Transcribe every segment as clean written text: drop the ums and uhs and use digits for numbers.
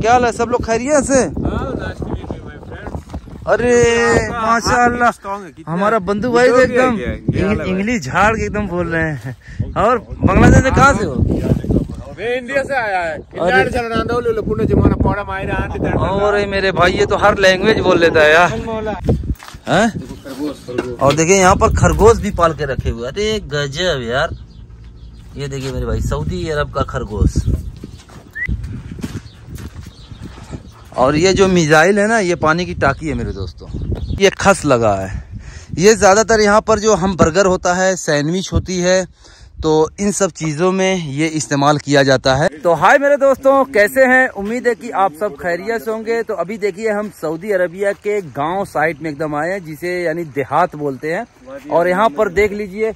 क्या हाल है? सब लोग खैरियत से? अरे माशाल्लाह हमारा बंधु भाई तो एकदम इंग्लिश झाड़ के एकदम बोल रहे हैं। और बांग्लादेश से कहाँ से हो? मैं इंडिया से आया है। और मेरे भाई ये तो हर लैंग्वेज बोल लेता है यार है? और देखिए यहाँ पर खरगोश भी पाल के रखे हुए। अरे गजब यार, ये देखिए मेरे भाई सऊदी अरब का खरगोश। और ये जो मिसाइल है ना, ये पानी की टाकी है मेरे दोस्तों। ये खस लगा है। ये ज़्यादातर यहाँ पर जो हम बर्गर होता है, सैंडविच होती है, तो इन सब चीज़ों में ये इस्तेमाल किया जाता है। तो हाय मेरे दोस्तों, कैसे हैं? उम्मीद है कि आप सब खैरियत से होंगे। तो अभी देखिए हम सऊदी अरबिया के गांव साइड में एकदम आए हैं, जिसे यानी देहात बोलते हैं। और यहाँ पर देख लीजिए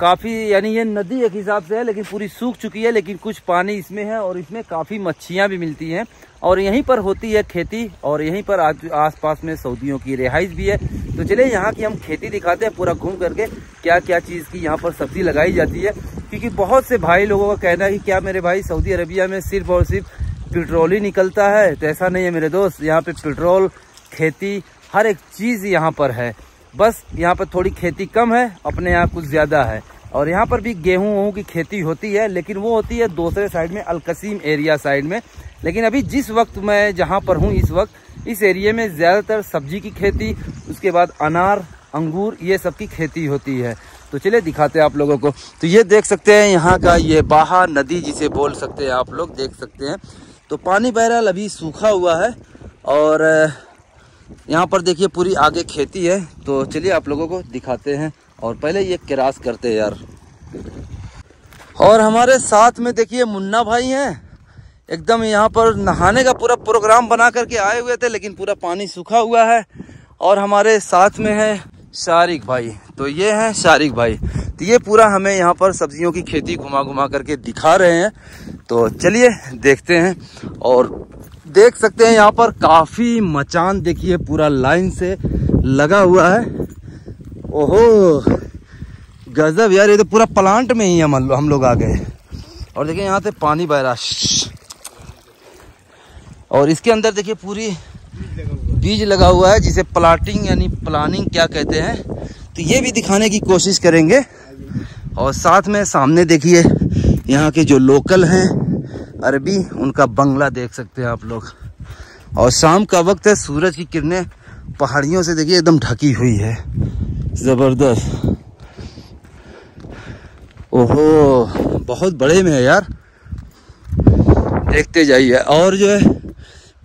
काफ़ी, यानी ये नदी एक हिसाब से है लेकिन पूरी सूख चुकी है, लेकिन कुछ पानी इसमें है और इसमें काफ़ी मच्छियाँ भी मिलती हैं। और यहीं पर होती है खेती, और यहीं पर आस पास में सऊदियों की रिहाइश भी है। तो चलिए यहाँ की हम खेती दिखाते हैं पूरा घूम करके, क्या क्या चीज़ की यहाँ पर सब्जी लगाई जाती है। क्योंकि बहुत से भाई लोगों का कहना है कि क्या मेरे भाई सऊदी अरबिया में सिर्फ और सिर्फ पेट्रोल ही निकलता है? तो ऐसा नहीं है मेरे दोस्त, यहाँ पे पेट्रोल, खेती, हर एक चीज़ यहाँ पर है। बस यहाँ पर थोड़ी खेती कम है, अपने यहाँ कुछ ज़्यादा है। और यहाँ पर भी गेहूँ की खेती होती है, लेकिन वो होती है दूसरे साइड में, अलकसीम एरिया साइड में। लेकिन अभी जिस वक्त मैं जहाँ पर हूँ, इस वक्त इस एरिया में ज़्यादातर सब्जी की खेती, उसके बाद अनार, अंगूर, ये सब की खेती होती है। तो चलिए दिखाते हैं आप लोगों को। तो ये देख सकते हैं यहाँ का ये बाहा नदी, जिसे बोल सकते हैं, आप लोग देख सकते हैं। तो पानी बहरहाल अभी सूखा हुआ है। और यहाँ पर देखिए पूरी आगे खेती है। तो चलिए आप लोगों को दिखाते हैं। और पहले ये क्रॉस करते हैं यार। और हमारे साथ में देखिए मुन्ना भाई हैं, एकदम यहाँ पर नहाने का पूरा प्रोग्राम बना करके आए हुए थे, लेकिन पूरा पानी सूखा हुआ है। और हमारे साथ में है शारिक भाई। तो ये हैं शारिक भाई। तो ये पूरा हमें यहाँ पर सब्जियों की खेती घुमा घुमा करके दिखा रहे हैं। तो चलिए देखते हैं। और देख सकते हैं यहाँ पर काफ़ी मचान देखिए पूरा लाइन से लगा हुआ है। ओहो गजब यार, ये तो पूरा प्लांट में ही है, मान लो हम लोग आ गए। और देखिए यहाँ से पानी बह रहा है। और इसके अंदर देखिए पूरी बीज लगा हुआ है, जिसे प्लाटिंग यानी प्लानिंग क्या कहते हैं। तो ये भी दिखाने की कोशिश करेंगे। और साथ में सामने देखिए यहाँ के जो लोकल हैं अरबी, उनका बंगला देख सकते हैं आप लोग। और शाम का वक्त है, सूरज की किरणें पहाड़ियों से देखिए एकदम ढकी हुई है, ज़बरदस्त। ओहो बहुत बड़े में है यार, देखते जाइए। और जो है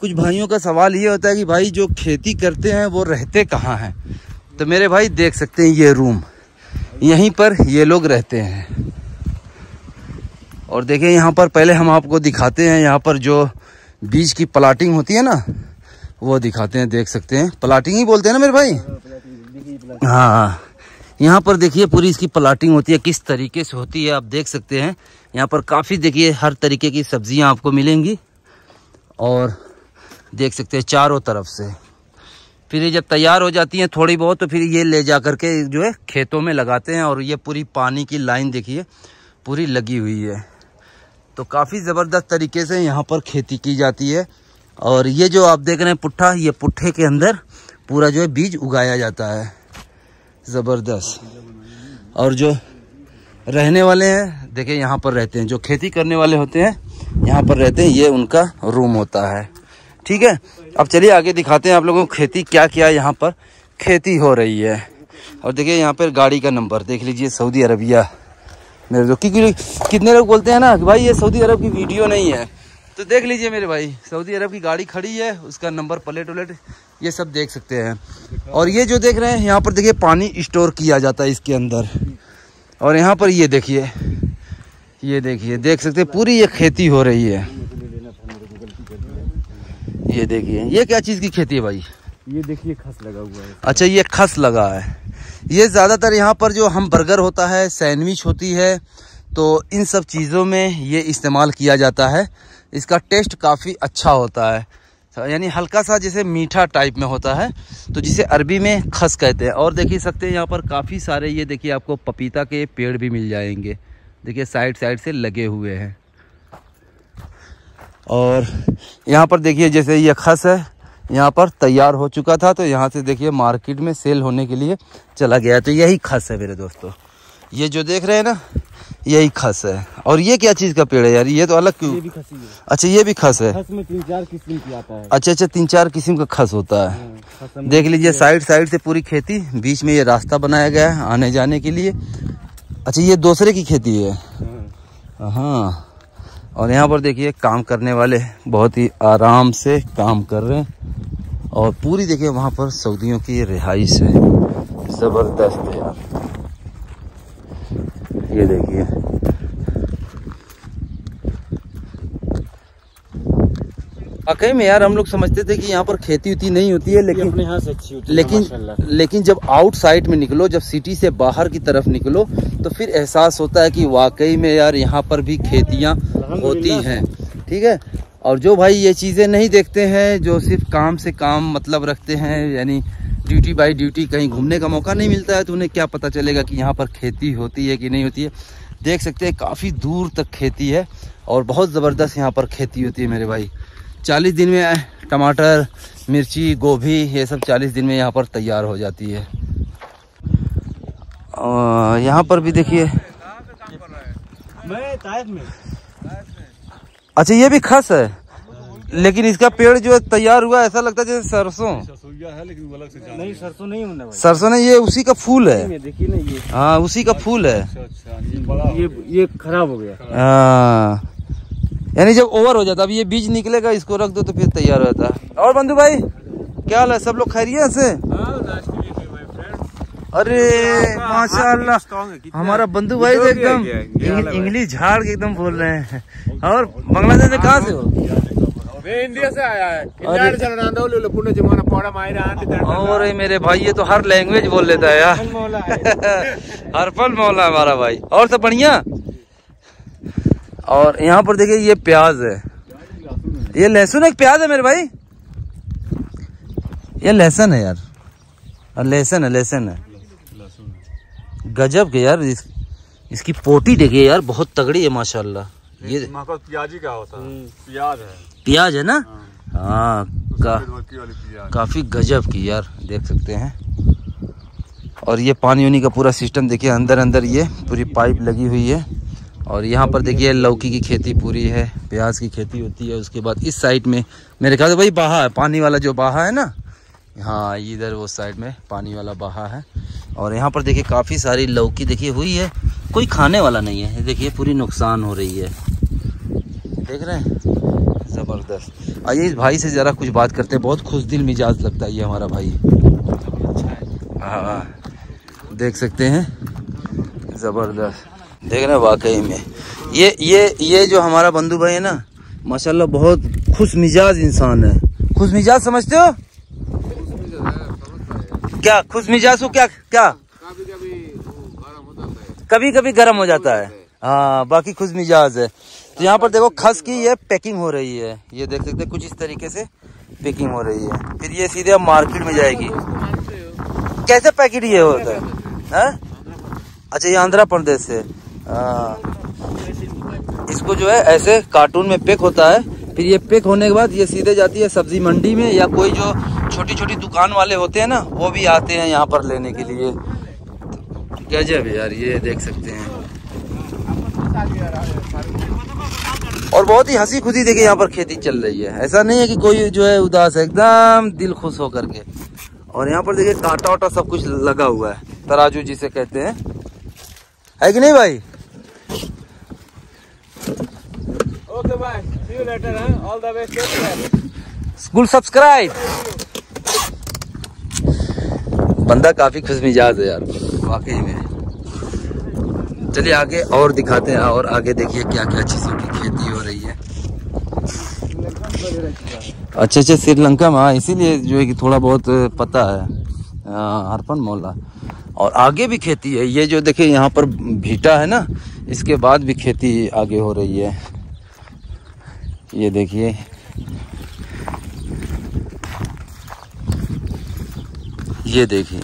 कुछ भाइयों का सवाल ये होता है कि भाई जो खेती करते हैं वो रहते कहाँ हैं? तो मेरे भाई देख सकते हैं ये रूम, यहीं पर ये लोग रहते हैं। और देखिए यहाँ पर पहले हम आपको दिखाते हैं, यहाँ पर जो बीज की प्लाटिंग होती है ना, वो दिखाते हैं। देख सकते हैं प्लाटिंग ही बोलते हैं ना मेरे भाई? हाँ, यहाँ पर देखिए पूरी इसकी प्लाटिंग होती है, किस तरीके से होती है आप देख सकते हैं। यहाँ पर काफ़ी देखिए हर तरीके की सब्जियाँ आपको मिलेंगी। और देख सकते हैं चारों तरफ से, फिर ये जब तैयार हो जाती हैं थोड़ी बहुत, तो फिर ये ले जा करके जो है खेतों में लगाते हैं। और ये पूरी पानी की लाइन देखिए पूरी लगी हुई है। तो काफ़ी ज़बरदस्त तरीके से यहाँ पर खेती की जाती है। और ये जो आप देख रहे हैं पुट्ठा, ये पुट्ठे के अंदर पूरा जो है बीज उगाया जाता है, ज़बरदस्त। और जो रहने वाले हैं देखिए यहाँ पर रहते हैं, जो खेती करने वाले होते हैं यहाँ पर रहते हैं। ये उनका रूम होता है, ठीक है। अब चलिए आगे दिखाते हैं आप लोगों को खेती क्या क्या यहाँ पर खेती हो रही है। और देखिए यहाँ पर गाड़ी का नंबर देख लीजिए, सऊदी अरबिया मेरे दोस्त। क्योंकि कितने लोग बोलते हैं ना कि भाई ये सऊदी अरब की वीडियो नहीं है, तो देख लीजिए मेरे भाई सऊदी अरब की गाड़ी खड़ी है, उसका नंबर प्लेट वलेट ये सब देख सकते हैं। और ये जो देख रहे हैं यहाँ पर देखिए पानी स्टोर किया जाता है इसके अंदर। और यहाँ पर ये देखिए, ये देखिए देख सकते हैं पूरी ये खेती हो रही है। ये देखिए, ये क्या चीज़ की खेती है भाई? ये देखिए खस लगा हुआ है। अच्छा, ये खस लगा है। ये ज़्यादातर यहाँ पर जो हम बर्गर होता है, सैंडविच होती है, तो इन सब चीज़ों में ये इस्तेमाल किया जाता है। इसका टेस्ट काफ़ी अच्छा होता है, यानी हल्का सा जैसे मीठा टाइप में होता है, तो जिसे अरबी में खस कहते हैं। और देख ही सकते हैं यहाँ पर काफ़ी सारे ये देखिए आपको पपीता के पेड़ भी मिल जाएंगे, देखिए साइड साइड से लगे हुए हैं। और यहाँ पर देखिए जैसे ये खस है, यहाँ पर तैयार हो चुका था तो यहाँ से देखिए मार्केट में सेल होने के लिए चला गया। तो यही खस है मेरे दोस्तों, ये जो देख रहे हैं ना यही खस है। और ये क्या चीज़ का पेड़ है यार, ये तो अलग क्यों? ये भी खस ही है। अच्छा ये भी खस है। खस में 3-4 किस्म की आता है। अच्छा, 3-4 किस्म का खस होता है। देख लीजिए साइड साइड से पूरी खेती, बीच में ये रास्ता बनाया गया है आने जाने के लिए। अच्छा ये दूसरे की खेती है, हाँ। और यहाँ पर देखिए काम करने वाले बहुत ही आराम से काम कर रहे हैं। और पूरी देखिए वहाँ पर सऊदियों की रिहाइश है, ज़बरदस्त है यार। ये देखिए वाकई में यार, हम लोग समझते थे कि यहाँ पर खेती उती नहीं होती है, लेकिन अपने यहाँ से अच्छी होती है, लेकिन जब आउटसाइड में निकलो, जब सिटी से बाहर की तरफ निकलो तो फिर एहसास होता है कि वाकई में यार यहाँ पर भी खेतियाँ होती हैं, ठीक है। और जो भाई ये चीज़ें नहीं देखते हैं, जो सिर्फ काम से काम मतलब रखते हैं, यानी ड्यूटी बाई ड्यूटी, कहीं घूमने का मौका नहीं मिलता है तो उन्हें क्या पता चलेगा कि यहाँ पर खेती होती है कि नहीं होती है। देख सकते हैं काफ़ी दूर तक खेती है और बहुत ज़बरदस्त यहाँ पर खेती होती है मेरे भाई। 40 दिन में टमाटर, मिर्ची, गोभी ये सब 40 दिन में यहाँ पर तैयार हो जाती है। और यहाँ पर भी देखिए, अच्छा ये भी खस है, लेकिन इसका पेड़ जो तैयार हुआ ऐसा लगता है जैसे सरसों है, लेकिन अलग से नहीं, सरसों नहीं होने वाला, सरसों नहीं, ये उसी का फूल है, देखिए ना ये, हाँ उसी का फूल है। ये खराब हो गया, हाँ, यानी जब ओवर हो जाता है, अब ये बीज निकलेगा, इसको रख दो तो फिर तैयार हो जाता है। और बंधु भाई क्या हाल है, सब लोग खैरियत से? अरे माशाल्लाह, हमारा बंधु भाई एकदम इंग्लिश झाड़ के एकदम बोल रहे हैं। और बांग्लादेश से कहाँ से हो? इंडिया से आया है। और मेरे भाई ये तो हर लैंग्वेज बोल लेता है यार, हरफल मौला है हमारा भाई। और सब बढ़िया। और यहाँ पर देखिए ये प्याज है, ये लहसुन है, प्याज है मेरे भाई, ये लहसुन है यार, और लहसुन है, लहसुन है। गजब के यार, इसकी पोटी देखिए यार, बहुत तगड़ी है माशाल्लाह। ये प्याजी का होता है, प्याज है, प्याज है ना, हाँ, काफी गजब की यार, देख सकते हैं। और ये पानी वानी का पूरा सिस्टम देखिए, अंदर अंदर ये पूरी पाइप लगी हुई है। और यहाँ पर देखिए लौकी की खेती पूरी है, प्याज की खेती होती है। उसके बाद इस साइड में मेरे ख्याल से भाई बाहा है, पानी वाला जो बाहा है ना, हाँ इधर वो साइड में पानी वाला बाहा है। और यहाँ पर देखिए काफ़ी सारी लौकी देखिए हुई है, कोई खाने वाला नहीं है, देखिए पूरी नुकसान हो रही है, देख रहे हैं, ज़बरदस्त। आइए इस भाई से ज़रा कुछ बात करते हैं, बहुत खुश दिल मिजाज लगता है ये हमारा भाई, हाँ देख सकते हैं, ज़बरदस्त, देख रहे हैं वाकई में। ये जो हमारा बंधु भाई है ना माशाल्लाह, बहुत खुश मिजाज इंसान है। खुश मिजाज समझते हो? क्या खुश मिजाज हो? क्या कभी कभी गर्म हो जाता है, हाँ, बाकी खुश मिजाज है। तो यहाँ पर देखो खस की ये पैकिंग हो रही है, ये देख सकते हैं कुछ इस तरीके से पैकिंग हो रही है, फिर ये सीधे मार्केट में जाएगी। कैसे पैकेट ये होता है? अच्छा ये आंध्र प्रदेश से, इसको जो है ऐसे कार्टून में पैक होता है, फिर ये पैक होने के बाद ये सीधे जाती है सब्जी मंडी में, या कोई जो छोटी छोटी दुकान वाले होते हैं ना वो भी आते हैं यहाँ पर लेने के लिए। गजब यार, ये देख सकते हैं। और बहुत ही हंसी खुशी देखिए यहाँ पर खेती चल रही है, ऐसा नहीं है कि कोई जो है उदास है, एकदम दिल खुश होकर के। और यहाँ पर देखिए कांटा वाटा सब कुछ लगा हुआ है, तराजू जिसे कहते हैं, है कि नहीं भाई? ओके भाई, see you later, all the best, school subscribe. बंदा काफी खुशमिजाज है यार वाकई में। चलिए आगे और दिखाते हैं, और आगे देखिए क्या क्या चीजों की खेती हो रही है। अच्छा, श्रीलंका में, हाँ, इसीलिए जो है कि थोड़ा बहुत पता है अर्पण मौला। और आगे भी खेती है, ये जो देखिए यहाँ पर भीटा है ना, इसके बाद भी खेती आगे हो रही है, ये देखिए। ये देखिए,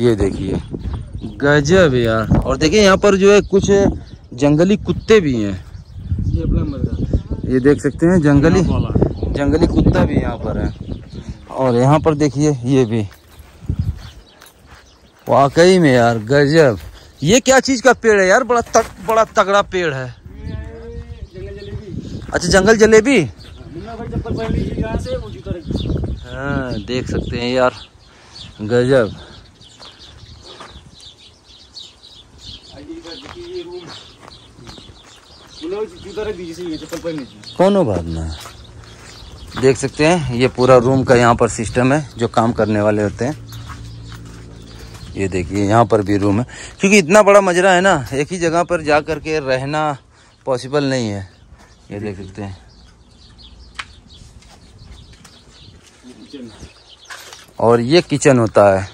ये देखिए गजब यार। और देखिए यहाँ पर जो है कुछ जंगली कुत्ते भी हैं, नंबर का। ये देख सकते हैं जंगली कुत्ता भी यहाँ पर है। और यहाँ पर देखिए ये भी वाकई में यार गजब। ये क्या चीज का पेड़ है यार, बड़ा तगड़ा पेड़ है। अच्छा जंगल जलेबी, हाँ देख सकते हैं यार गजब। कोनो बात ना, देख सकते हैं ये पूरा रूम का यहाँ पर सिस्टम है जो काम करने वाले होते हैं। ये देखिए यहाँ पर भी रूम है, क्योंकि इतना बड़ा मजरा है ना, एक ही जगह पर जा कर के रहना पॉसिबल नहीं है। ये देख सकते हैं। और ये किचन होता है,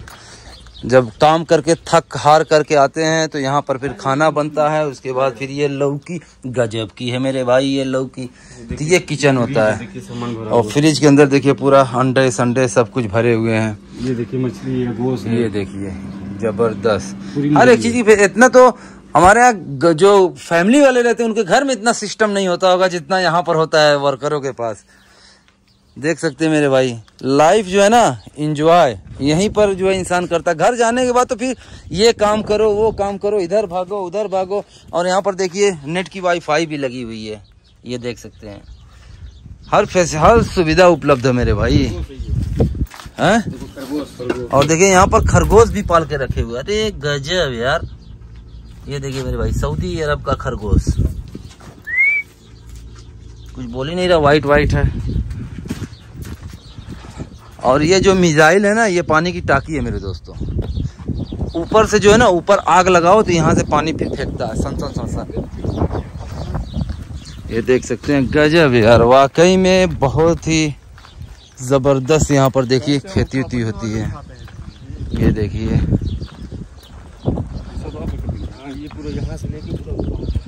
जब काम करके थक हार करके आते हैं तो यहाँ पर फिर खाना बनता है। उसके बाद फिर ये लौकी गजब की है मेरे भाई, ये लौकी। तो ये किचन होता है। और फ्रिज के अंदर देखिए पूरा अंडे संडे सब कुछ भरे हुए हैं। ये देखिए मछली है, गोश्त है। ये देखिए जबरदस्त हर एक चीज। इतना तो हमारे यहाँ जो फैमिली वाले रहते हैं उनके घर में इतना सिस्टम नहीं होता होगा जितना यहाँ पर होता है वर्करों के पास। देख सकते हैं मेरे भाई, लाइफ जो है ना एंजॉय यहीं पर जो है इंसान करता। घर जाने के बाद तो फिर ये काम करो वो काम करो, इधर भागो उधर भागो। और यहाँ पर देखिए नेट की वाईफाई भी लगी हुई है। ये देख सकते हैं हर सुविधा उपलब्ध है मेरे भाई हैं। और देखिए यहाँ पर खरगोश भी पाल के रखे हुए, अरे गजब यार। ये देखिए मेरे भाई सऊदी अरब का खरगोश, कुछ बोल ही नहीं रहा, वाइट वाइट है। और ये जो मिसाइल है ना, ये पानी की टाकी है मेरे दोस्तों। ऊपर से जो है ना, ऊपर आग लगाओ तो यहाँ से पानी फिर फेंकता है सन सन सन सन। ये देख सकते हैं गजब यार, वाकई में बहुत ही जबरदस्त। यहाँ पर देखिए खेती उती होती है। ये देखिए